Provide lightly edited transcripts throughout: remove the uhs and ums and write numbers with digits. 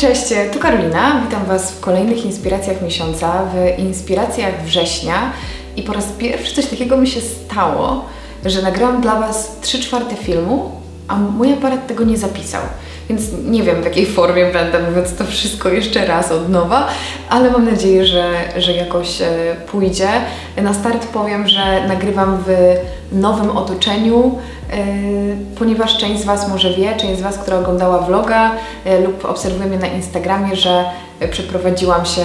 Cześć, tu Karolina. Witam Was w kolejnych inspiracjach miesiąca, w inspiracjach września. I po raz pierwszy coś takiego mi się stało, że nagrałam dla Was 3/4 filmu, a mój aparat tego nie zapisał. Więc nie wiem, w jakiej formie będę, mówiąc to wszystko jeszcze raz od nowa, ale mam nadzieję, że jakoś pójdzie. Na start powiem, że nagrywam w nowym otoczeniu, ponieważ część z Was może wie, część z Was, która oglądała vloga lub obserwuje mnie na Instagramie, że przeprowadziłam się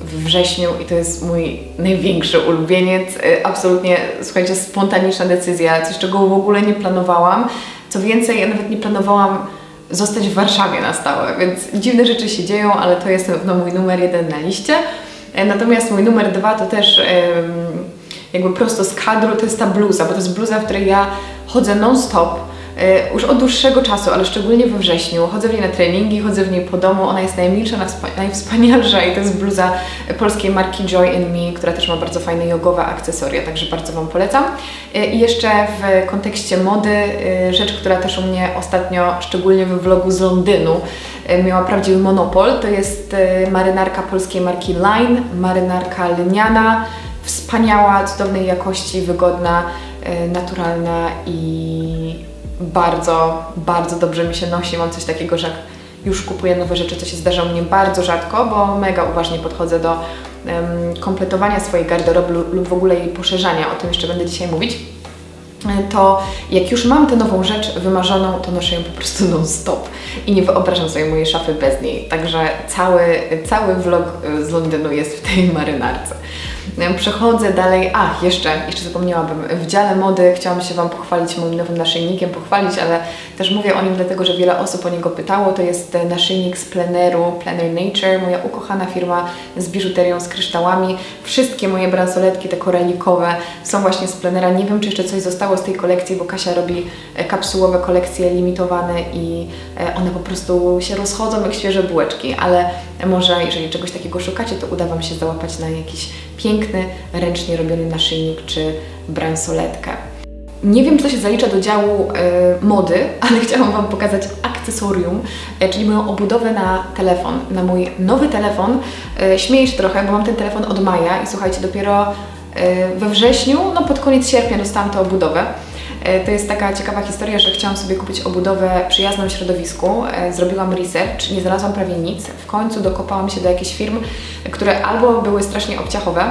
w wrześniu i to jest mój największy ulubieniec. Absolutnie, słuchajcie, spontaniczna decyzja, coś czego w ogóle nie planowałam. Co więcej, ja nawet nie planowałam zostać w Warszawie na stałe, więc dziwne rzeczy się dzieją, ale to jest na pewno mój numer 1 na liście. Natomiast mój numer 2 to też jakby prosto z kadru, to jest ta bluza, bo to jest bluza, w której ja chodzę non-stop już od dłuższego czasu, ale szczególnie we wrześniu. Chodzę w niej na treningi, chodzę w niej po domu, ona jest najmilsza, najwspanialsza i to jest bluza polskiej marki Joy in Me, która też ma bardzo fajne jogowe akcesoria, także bardzo Wam polecam. I jeszcze w kontekście mody, rzecz, która też u mnie ostatnio, szczególnie we vlogu z Londynu, miała prawdziwy monopol, to jest marynarka polskiej marki LINE, marynarka lniana, wspaniała, cudownej jakości, wygodna, naturalna i bardzo, bardzo dobrze mi się nosi. Mam coś takiego, że jak już kupuję nowe rzeczy, to się zdarza u mnie bardzo rzadko, bo mega uważnie podchodzę do kompletowania swojej garderoby lub w ogóle jej poszerzania. O tym jeszcze będę dzisiaj mówić. To jak już mam tę nową rzecz wymarzoną, to noszę ją po prostu non-stop i nie wyobrażam sobie mojej szafy bez niej. Także cały vlog z Londynu jest w tej marynarce. Przechodzę dalej. Ach, jeszcze zapomniałabym. W dziale mody chciałam się Wam pochwalić moim nowym naszyjnikiem, ale też mówię o nim dlatego, że wiele osób o niego pytało. To jest naszyjnik z Pleneru, Plener Nature, moja ukochana firma z biżuterią, z kryształami. Wszystkie moje bransoletki, te koralikowe, są właśnie z Plenera. Nie wiem, czy jeszcze coś zostało z tej kolekcji, bo Kasia robi kapsułowe kolekcje limitowane i one po prostu się rozchodzą jak świeże bułeczki, ale może jeżeli czegoś takiego szukacie, to uda Wam się załapać na jakiś piękny, ręcznie robiony naszyjnik czy bransoletkę. Nie wiem, czy to się zalicza do działu mody, ale chciałam Wam pokazać akcesorium, czyli moją obudowę na telefon, na mój nowy telefon. Śmieję się trochę, bo mam ten telefon od maja i słuchajcie, dopiero we wrześniu, no pod koniec sierpnia dostałam tę obudowę. To jest taka ciekawa historia, że chciałam sobie kupić obudowę przyjazną środowisku. Zrobiłam research, nie znalazłam prawie nic. W końcu dokopałam się do jakichś firm, które albo były strasznie obciachowe,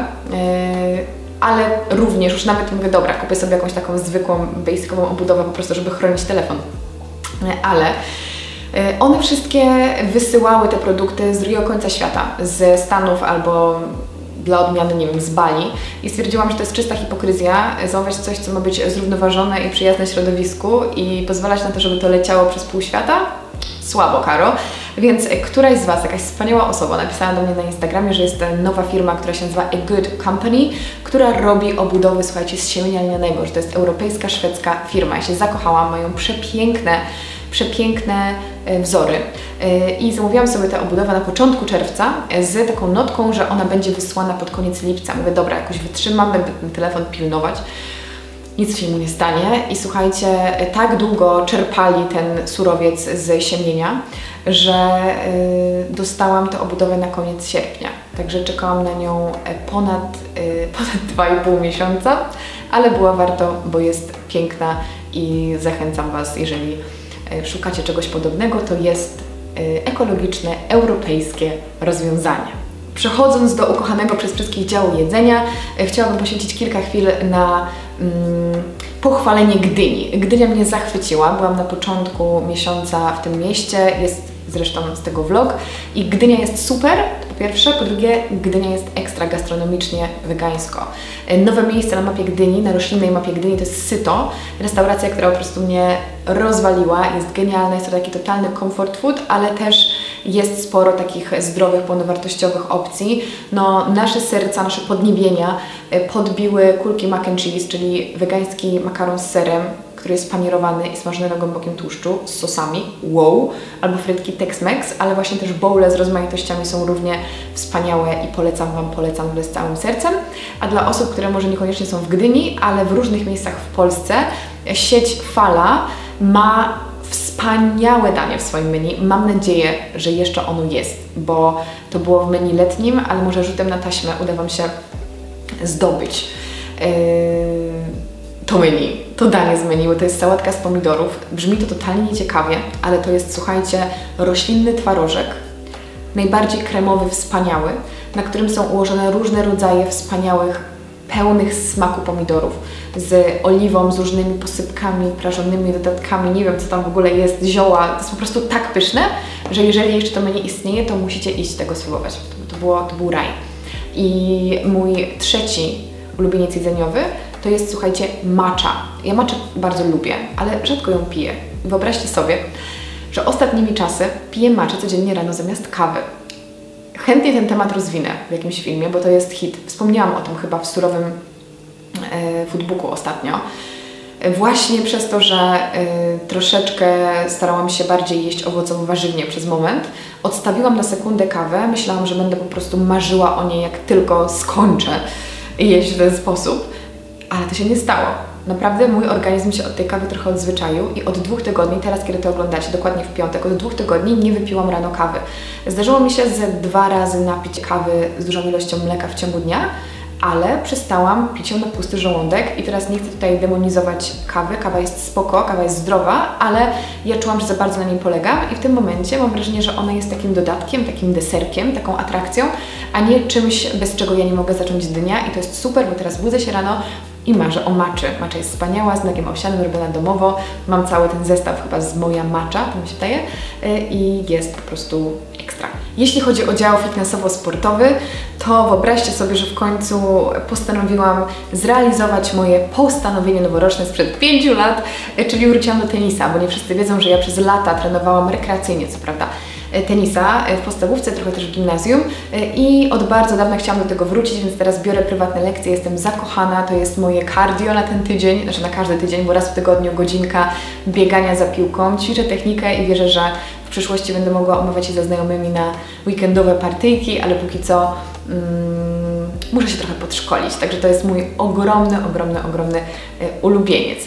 ale również już nawet mówię, dobra, kupię sobie jakąś taką zwykłą, basicową obudowę po prostu, żeby chronić telefon. Ale one wszystkie wysyłały te produkty z drugiego końca świata, ze Stanów albo dla odmiany, nie wiem, z Bali i stwierdziłam, że to jest czysta hipokryzja zamawiać coś, co ma być zrównoważone i przyjazne środowisku i pozwalać na to, żeby to leciało przez pół świata? Słabo, Karo. Więc któraś z Was, jakaś wspaniała osoba napisała do mnie na Instagramie, że jest nowa firma, która się nazywa A Good Company, która robi obudowy, słuchajcie, z siemienia lnianego, że to jest europejska, szwedzka firma. Ja się zakochałam, mają przepiękne wzory i zamówiłam sobie tę obudowę na początku czerwca z taką notką, że ona będzie wysłana pod koniec lipca. Mówię, dobra, jakoś wytrzymam, będę ten telefon pilnować. Nic się mu nie stanie i słuchajcie, tak długo czerpali ten surowiec z siemienia, że dostałam tę obudowę na koniec sierpnia. Także czekałam na nią ponad 2,5 miesiąca, ale była warto, bo jest piękna i zachęcam Was, jeżeli szukacie czegoś podobnego, to jest ekologiczne, europejskie rozwiązanie. Przechodząc do ukochanego przez wszystkich działu jedzenia, chciałabym poświęcić kilka chwil na pochwalenie Gdyni. Gdynia mnie zachwyciła, byłam na początku miesiąca w tym mieście, jest zresztą z tego vlog i Gdynia jest super, po pierwsze, po drugie Gdynia jest ekstra gastronomicznie wegańsko. Nowe miejsce na mapie Gdyni, na roślinnej mapie Gdyni to jest Syto, restauracja, która po prostu mnie rozwaliła, jest genialna, jest to taki totalny comfort food, ale też jest sporo takich zdrowych, pełnowartościowych opcji. No, nasze serca, nasze podniebienia podbiły kulki mac and cheese, czyli wegański makaron z serem, który jest panierowany i smażony na głębokim tłuszczu z sosami, wow, albo frytki Tex-Mex, ale właśnie też bowle z rozmaitościami są równie wspaniałe i polecam Wam z całym sercem. A dla osób, które może niekoniecznie są w Gdyni, ale w różnych miejscach w Polsce, sieć Falla ma wspaniałe wspaniałe danie w swoim menu. Mam nadzieję, że jeszcze ono jest, bo to było w menu letnim, ale może rzutem na taśmę uda Wam się zdobyć to menu, to danie z menu, bo to jest sałatka z pomidorów. Brzmi to totalnie nieciekawie, ale to jest, słuchajcie, roślinny twarożek, najbardziej kremowy, wspaniały, na którym są ułożone różne rodzaje wspaniałych, pełnych smaku pomidorów, z oliwą, z różnymi posypkami, prażonymi dodatkami, nie wiem co tam w ogóle jest, zioła, to jest po prostu tak pyszne, że jeżeli jeszcze to menu istnieje, to musicie iść tego spróbować. To był raj. I mój trzeci ulubieniec jedzeniowy to jest, słuchajcie, matcha. Ja matchę bardzo lubię, ale rzadko ją piję. Wyobraźcie sobie, że ostatnimi czasy piję matchę codziennie rano zamiast kawy. Chętnie ten temat rozwinę w jakimś filmie, bo to jest hit. Wspomniałam o tym chyba w surowym foodbooku ostatnio. Właśnie przez to, że troszeczkę starałam się bardziej jeść owocowo-warzywnie przez moment, odstawiłam na sekundę kawę, myślałam, że będę po prostu marzyła o niej, jak tylko skończę jeść w ten sposób, ale to się nie stało. Naprawdę mój organizm się od tej kawy trochę odzwyczaił i od 2 tygodni, teraz kiedy to oglądacie, dokładnie w piątek, od 2 tygodni nie wypiłam rano kawy. Zdarzyło mi się ze 2 razy napić kawy z dużą ilością mleka w ciągu dnia, ale przestałam pić ją na pusty żołądek i teraz nie chcę tutaj demonizować kawy. Kawa jest spoko, kawa jest zdrowa, ale ja czułam, że za bardzo na niej polegam i w tym momencie mam wrażenie, że ona jest takim dodatkiem, takim deserkiem, taką atrakcją, a nie czymś, bez czego ja nie mogę zacząć dnia i to jest super, bo teraz budzę się rano i marzę o matczy. Matcha jest wspaniała, z mlekiem owsianym, robiona domowo. Mam cały ten zestaw chyba z Moja Matcha, to mi się wydaje, i jest po prostu ekstra. Jeśli chodzi o dział fitnessowo-sportowy, to wyobraźcie sobie, że w końcu postanowiłam zrealizować moje postanowienie noworoczne sprzed 5 lat, czyli wróciłam do tenisa, bo nie wszyscy wiedzą, że ja przez lata trenowałam rekreacyjnie, co prawda, tenisa w podstawówce, trochę też w gimnazjum i od bardzo dawna chciałam do tego wrócić, więc teraz biorę prywatne lekcje, jestem zakochana, to jest moje cardio na ten tydzień, znaczy na każdy tydzień, bo raz w tygodniu godzinka biegania za piłką, ćwiczę technikę i wierzę, że w przyszłości będę mogła umawiać się ze znajomymi na weekendowe partyjki, ale póki co muszę się trochę podszkolić, także to jest mój ogromny ulubieniec.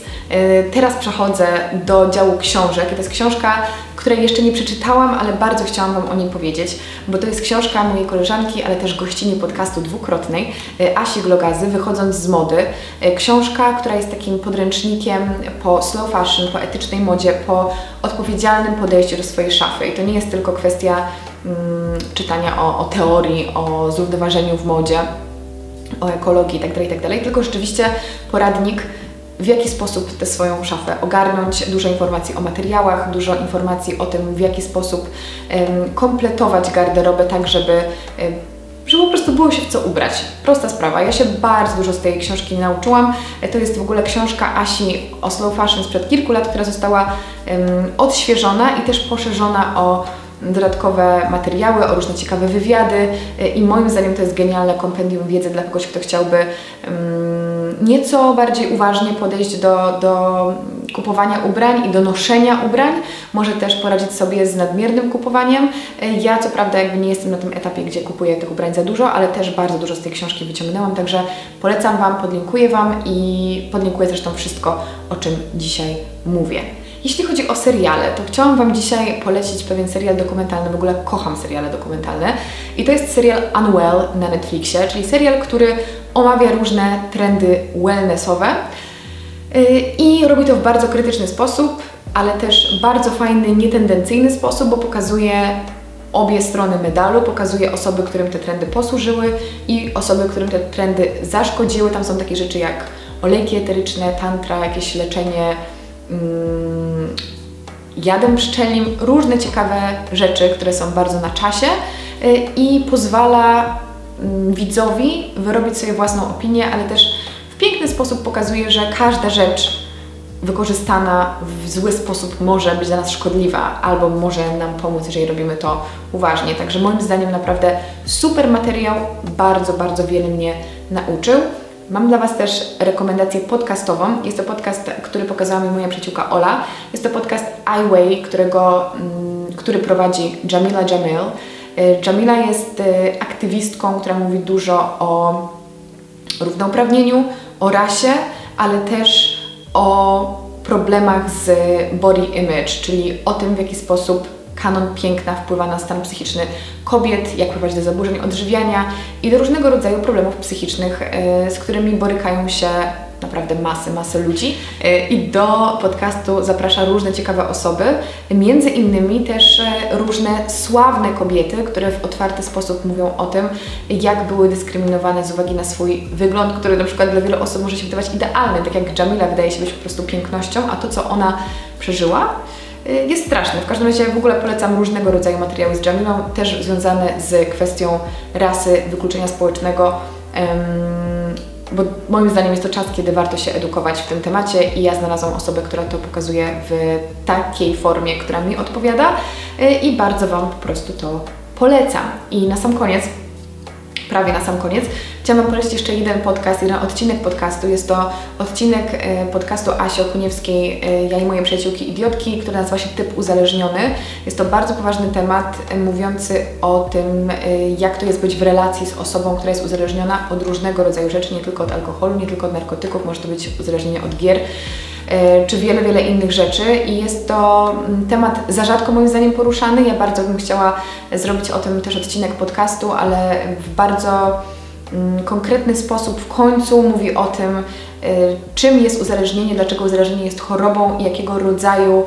Teraz przechodzę do działu książek. To jest książka, której jeszcze nie przeczytałam, ale bardzo chciałam Wam o niej powiedzieć, bo to jest książka mojej koleżanki, ale też gościni podcastu dwukrotnej, Asi Głogazy, Wychodząc z mody. Książka, która jest takim podręcznikiem po slow fashion, po etycznej modzie, po odpowiedzialnym podejściu do swojej szafy. I to nie jest tylko kwestia czytania o teorii, o zrównoważeniu w modzie, o ekologii itd., tylko rzeczywiście poradnik, w jaki sposób tę swoją szafę ogarnąć, dużo informacji o materiałach, dużo informacji o tym, w jaki sposób kompletować garderobę tak, żeby po prostu było się w co ubrać. Prosta sprawa. Ja się bardzo dużo z tej książki nauczyłam. To jest w ogóle książka Asi o slow fashion sprzed kilku lat, która została odświeżona i też poszerzona o dodatkowe materiały, o różne ciekawe wywiady i moim zdaniem to jest genialne kompendium wiedzy dla kogoś, kto chciałby nieco bardziej uważnie podejść do kupowania ubrań i do noszenia ubrań. Może też poradzić sobie z nadmiernym kupowaniem. Ja co prawda jakby nie jestem na tym etapie, gdzie kupuję tych ubrań za dużo, ale też bardzo dużo z tej książki wyciągnęłam, także polecam Wam, podlinkuję Wam i podlinkuję zresztą wszystko, o czym dzisiaj mówię. Jeśli chodzi o seriale, to chciałam Wam dzisiaj polecić pewien serial dokumentalny, w ogóle kocham seriale dokumentalne i to jest serial Unwell na Netflixie, czyli serial, który omawia różne trendy wellnessowe i robi to w bardzo krytyczny sposób, ale też bardzo fajny, nietendencyjny sposób, bo pokazuje obie strony medalu, pokazuje osoby, którym te trendy posłużyły i osoby, którym te trendy zaszkodziły. Tam są takie rzeczy jak olejki eteryczne, tantra, jakieś leczenie jadem pszczelim, różne ciekawe rzeczy, które są bardzo na czasie i pozwala widzowi wyrobić sobie własną opinię, ale też w piękny sposób pokazuje, że każda rzecz wykorzystana w zły sposób może być dla nas szkodliwa albo może nam pomóc, jeżeli robimy to uważnie. Także moim zdaniem naprawdę super materiał, bardzo wiele mnie nauczył. Mam dla Was też rekomendację podcastową. Jest to podcast, który pokazała mi moja przyjaciółka Ola. Jest to podcast I Weigh, który prowadzi Jamila Jamil. Jamila jest aktywistką, która mówi dużo o równouprawnieniu, o rasie, ale też o problemach z body image, czyli o tym, w jaki sposób kanon piękna wpływa na stan psychiczny kobiet, jak prowadzi do zaburzeń odżywiania i do różnego rodzaju problemów psychicznych, z którymi borykają się naprawdę masy ludzi. I do podcastu zaprasza różne ciekawe osoby, między innymi też różne sławne kobiety, które w otwarty sposób mówią o tym, jak były dyskryminowane z uwagi na swój wygląd, który na przykład dla wielu osób może się wydawać idealny, tak jak Jamila wydaje się być po prostu pięknością, a to, co ona przeżyła, jest straszne. W każdym razie w ogóle polecam różnego rodzaju materiały z Jamilą, też związane z kwestią rasy, wykluczenia społecznego, bo moim zdaniem jest to czas, kiedy warto się edukować w tym temacie i ja znalazłam osobę, która to pokazuje w takiej formie, która mi odpowiada i bardzo Wam po prostu to polecam. I na sam koniec, prawie na sam koniec, chciałam Wam polecić jeszcze jeden odcinek podcastu. Jest to odcinek podcastu Asi Okuniewskiej Ja i moje przyjaciółki idiotki, który nazywa się Typ uzależniony. Jest to bardzo poważny temat mówiący o tym, jak to jest być w relacji z osobą, która jest uzależniona od różnego rodzaju rzeczy, nie tylko od alkoholu, nie tylko od narkotyków, może to być uzależnienie od gier, czy wiele innych rzeczy i jest to temat za rzadko moim zdaniem poruszany. Ja bardzo bym chciała zrobić o tym też odcinek podcastu, ale w bardzo konkretny sposób w końcu mówi o tym, czym jest uzależnienie, dlaczego uzależnienie jest chorobą i jakiego rodzaju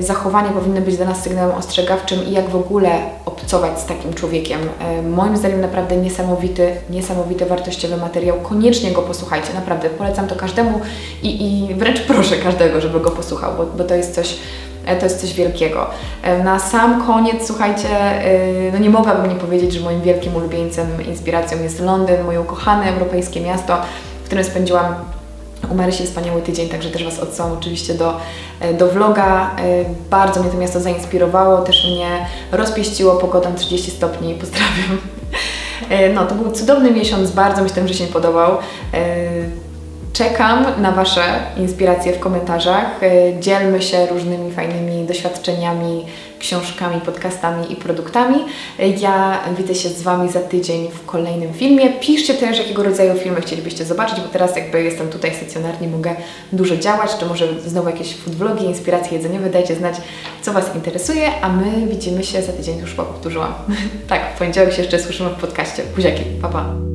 zachowanie powinno być dla nas sygnałem ostrzegawczym i jak w ogóle obcować z takim człowiekiem. Moim zdaniem naprawdę niesamowity, wartościowy materiał. Koniecznie go posłuchajcie, naprawdę polecam to każdemu i wręcz proszę każdego, żeby go posłuchał, bo to jest coś wielkiego. Na sam koniec, słuchajcie, no nie mogłabym nie powiedzieć, że moim wielkim ulubieńcem, inspiracją jest Londyn, moje ukochane europejskie miasto, w którym spędziłam u Marysi wspaniały tydzień, także też Was odsyłam oczywiście do vloga. Bardzo mnie to miasto zainspirowało, też mnie rozpieściło pogodą 30 stopni, pozdrawiam. No, to był cudowny miesiąc, bardzo mi się ten wrzesień podobał. Czekam na Wasze inspiracje w komentarzach. Dzielmy się różnymi fajnymi doświadczeniami, książkami, podcastami i produktami. Ja widzę się z Wami za tydzień w kolejnym filmie. Piszcie też, jakiego rodzaju filmy chcielibyście zobaczyć, bo teraz jakby jestem tutaj stacjonarnie, mogę dużo działać, czy może znowu jakieś food vlogi, inspiracje jedzeniowe. Dajcie znać, co Was interesuje, a my widzimy się za tydzień, już powtórzyłam. Tak, w poniedziałek się jeszcze słyszymy w podcaście. Buziaki, pa pa!